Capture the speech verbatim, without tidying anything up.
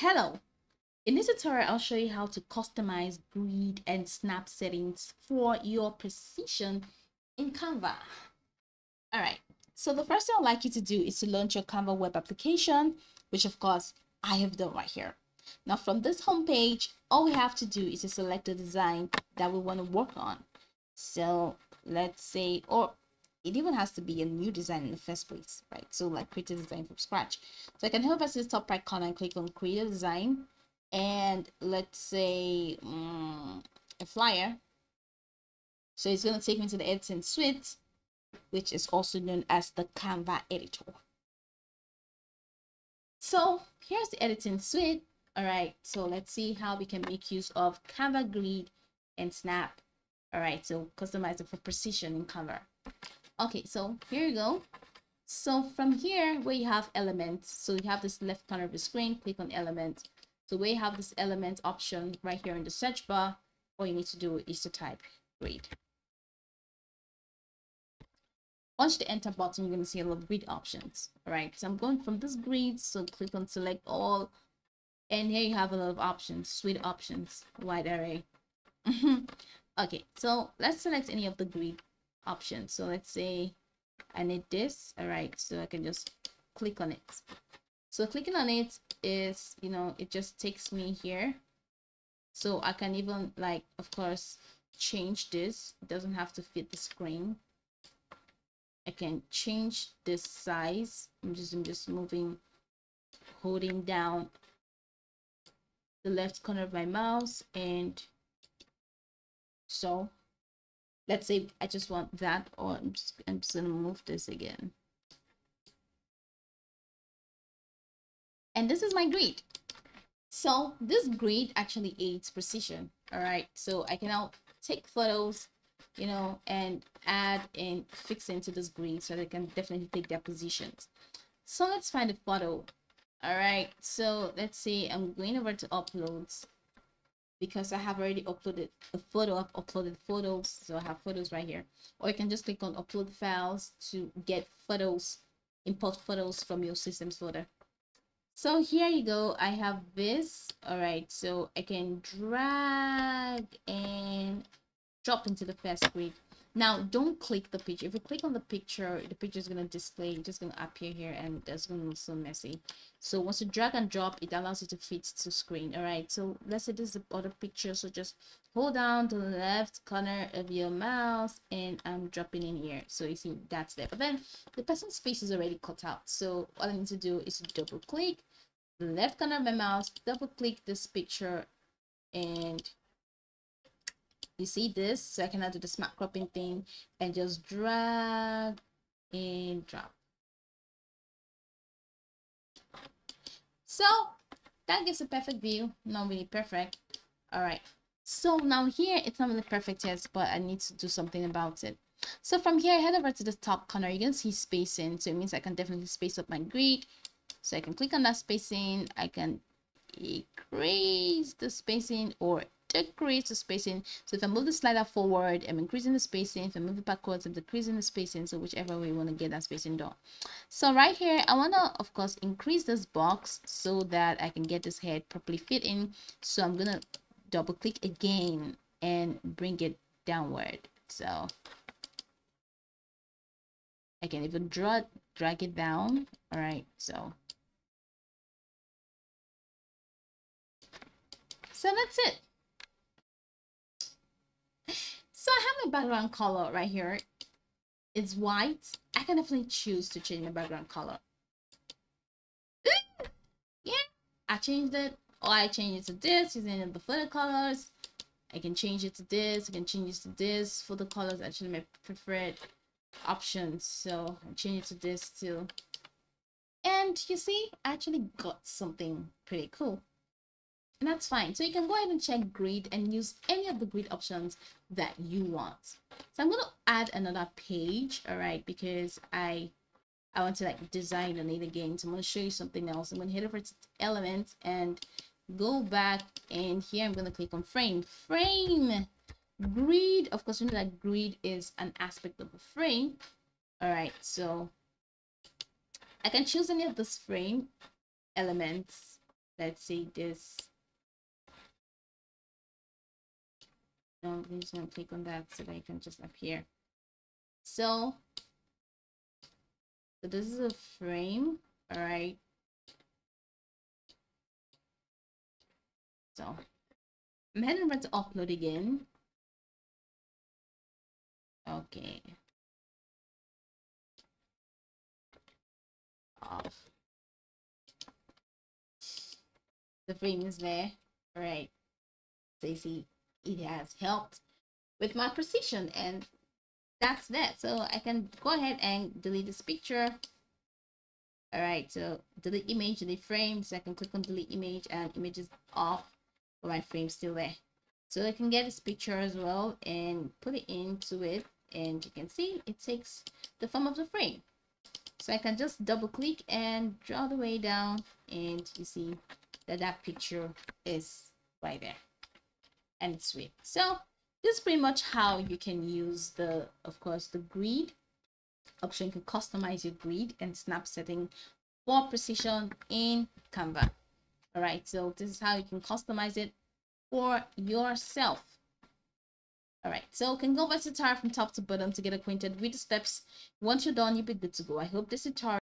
Hello! In this tutorial, I'll show you how to customize grid and snap settings for your precision in Canva. Alright, so the first thing I'd like you to do is to launch your Canva web application, which of course I have done right here. Now from this homepage, all we have to do is to select the design that we want to work on. So let's say, or it even has to be a new design in the first place, right? So like create a design from scratch. So I can hover to the top right corner and click on create a design. And let's say um, a flyer. So it's going to take me to the editing suite, which is also known as the Canva editor. So here's the editing suite. All right. So let's see how we can make use of Canva grid and snap. All right. So customize it for precision in Canva. Okay, so here you go. So from here, where you have elements, so you have this left corner of the screen, click on elements. So where you have this element option right here in the search bar, all you need to do is to type grid. Once the enter button, you're going to see a lot of grid options. All right, so I'm going from this grid, so click on select all, and here you have a lot of options, suite options, wide array. Okay, so let's select any of the grid option. So let's say I need this. All right, so I can just click on it. So clicking on it is, you know, it just takes me here. So I can even, like, of course, change this. It doesn't have to fit the screen. I can change this size. I'm just I'm just moving, holding down the left corner of my mouse, and so let's say I just want that, or I'm just, I'm just going to move this again. And this is my grid. So this grid actually aids precision. All right. So I can now take photos, you know, and add and fix into this grid so they can definitely take their positions. So let's find a photo. All right. So let's say I'm going over to uploads, because I have already uploaded a photo. I've uploaded photos, so I have photos right here. Or you can just click on upload files to get photos, import photos from your systems folder. So here you go, I have this. All right, so I can drag and drop into the first grid. Now don't click the picture. If you click on the picture, the picture is going to display, it's just going to appear here, and that's going to look so messy. So once you drag and drop, it allows you to fit to screen. All right, so let's say this is the other picture, so just hold down the left corner of your mouse, and I'm dropping in here. So you see that's there, but then the person's face is already cut out. So all I need to do is double click the left corner of my mouse, double click this picture, and you see this. So I can now do the smart cropping thing and just drag and drop. So that gives a perfect view. Not really perfect. All right. So now here, it's not really perfect yet, but I need to do something about it. So from here, head over to the top corner. You're going to see spacing. So it means I can definitely space up my grid. So I can click on that spacing. I can increase the spacing or decrease the spacing. So if I move the slider forward, I'm increasing the spacing. If I move it backwards, I'm decreasing the spacing. So whichever way you want to get that spacing done. So right here, I want to, of course, increase this box so that I can get this head properly fit in. So I'm going to double click again and bring it downward. So I can even draw, drag it down. All right. So So that's it. So I have my background color right here. It's white. I can definitely choose to change my background color. Ooh, yeah, I changed it. Or I change it to this using the photo colors. I can change it to this. I can change it to this. Photo colors actually my preferred options. So I change it to this too. And you see, I actually got something pretty cool. And that's fine. So you can go ahead and check grid and use any of the grid options that you want. So I'm going to add another page, all right, because I I want to like design on it again. So I'm going to show you something else. I'm going to head over to elements and go back, and here I'm going to click on frame. Frame grid. Of course, you know that grid is an aspect of a frame. All right, so I can choose any of this frame elements. let's see this. No, please don't click on that so that I can just appear. So, so this is a frame, all right. So I'm heading over to upload again. Okay. Off. The frame is there. All right. So you see, it has helped with my precision, and that's that. So I can go ahead and delete this picture. All right. So delete image, delete frame. So I can click on delete image, and image is off. But my frame's still there, so I can get this picture as well and put it into it, and you can see it takes the form of the frame. So I can just double click and draw the way down, and you see that that picture is right there, and it's sweet. So this is pretty much how you can use the, of course, the grid option. You can customize your grid and snap setting for precision in Canva. All right, so this is how you can customize it for yourself. All right, so you can go over the tutorial from top to bottom to get acquainted with the steps. Once you're done, you'll be good to go. I hope this tutorial